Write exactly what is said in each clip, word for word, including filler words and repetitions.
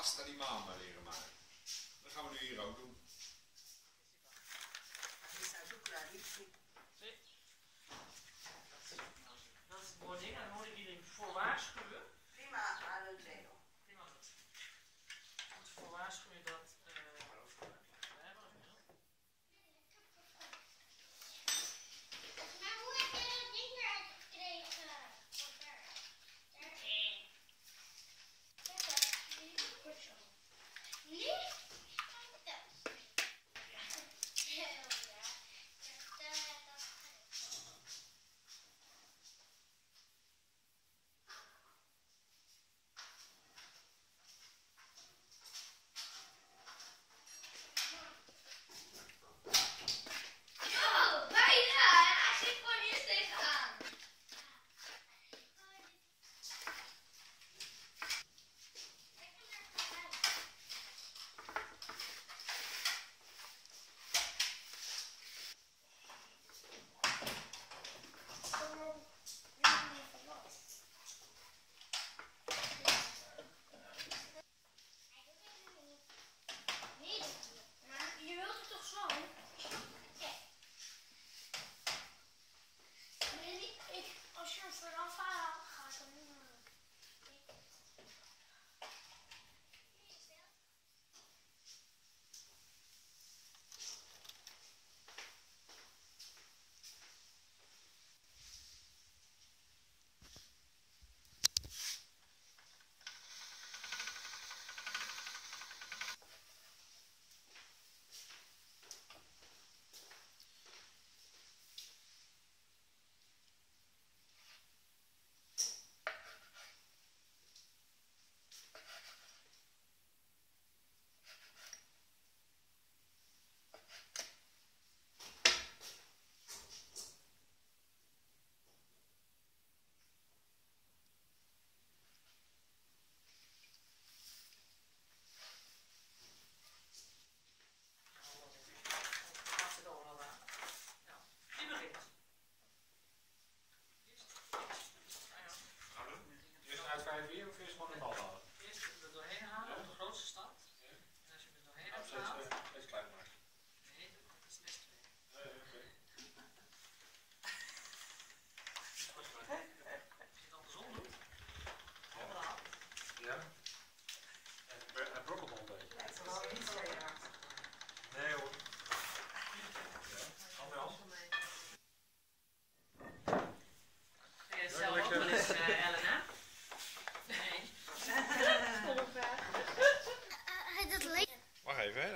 pasta die mama leren maken. Dat gaan we nu hier ook doen. Dat is een mooi ding, dan moet ik jullie voor waarschuwen. Prima, aan het leren. Prima. Ik moet voor waarschuwen dat.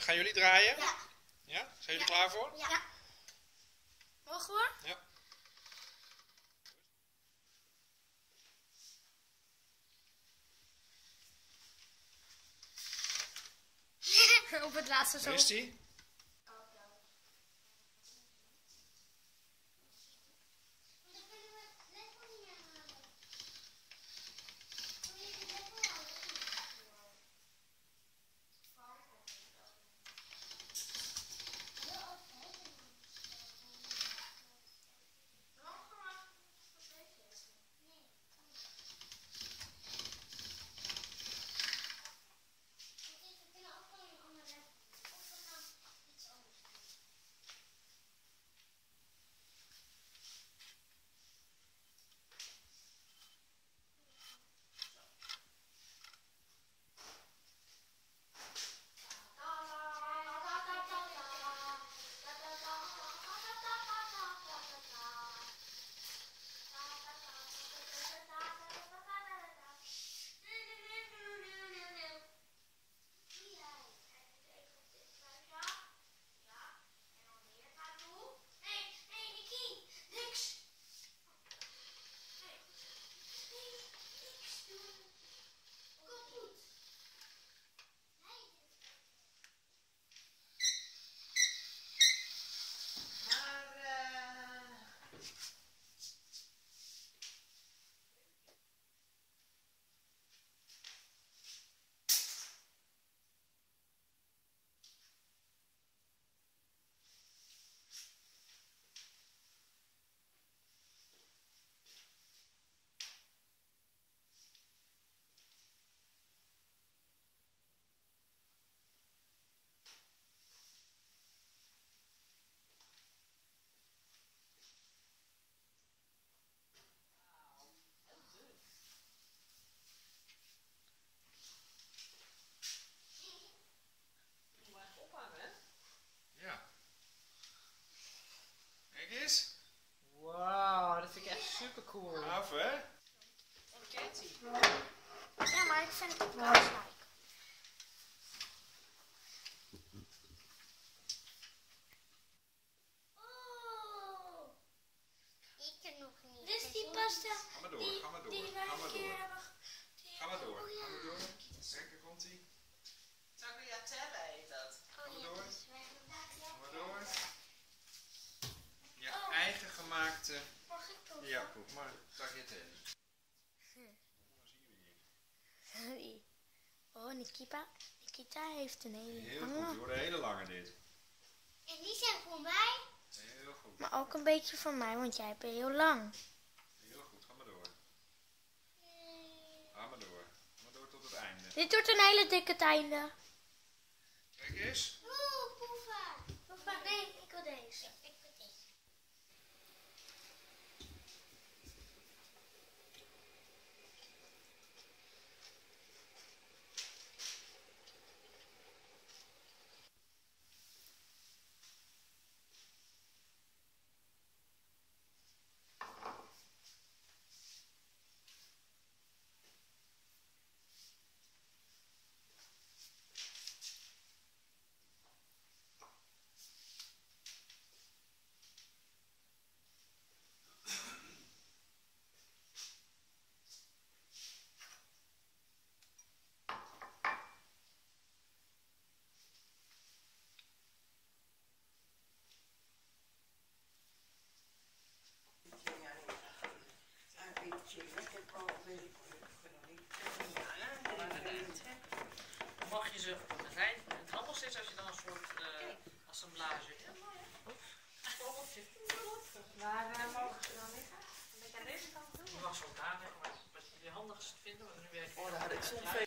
Gaan jullie draaien? Ja. Ja? Zijn jullie ja. klaar voor? Ja. Mogen we? Ja. Op het laatste zo. Daar is die. af, hè? Ja, maar ik vind het ook wel snel. Ja, goed, maar tagliatelle. Hm. Oh, Nikita. Nikita heeft een hele heel lange. Heel goed, hoor, een hele lange dit. En die zijn voor mij. Heel goed. Maar ook een beetje voor mij, want jij bent heel lang. Heel goed, ga maar door. Ga maar door. Ga maar door tot het einde. Dit wordt een hele dikke einde. Kijk eens. Oeh, poefa. Poefa, nee, ik wil deze. Mag je ze op het rij met appels zitten als je dan een soort uh, assemblage hebt? Ja, mooi hè? Appeltje. Maar uh, mogen ze dan liggen? Met aan deze kant doen? Je mag zo daar liggen, maar wat je handigst vindt, want nu werkt het. Oh, daar had ik zo'n veel.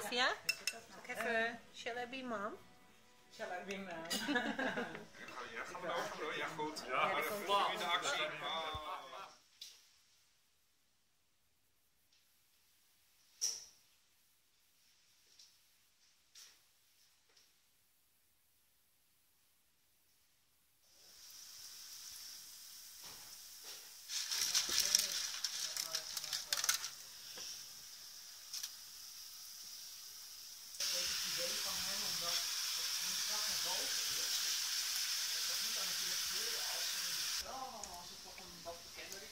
Sylvia? Ja. Even, shall I be mom? Shall I be mom? Ja, gaan we over? Ja, goed. Ja, ja, dat in de actie. Oh. Als het toch een wat bekender is.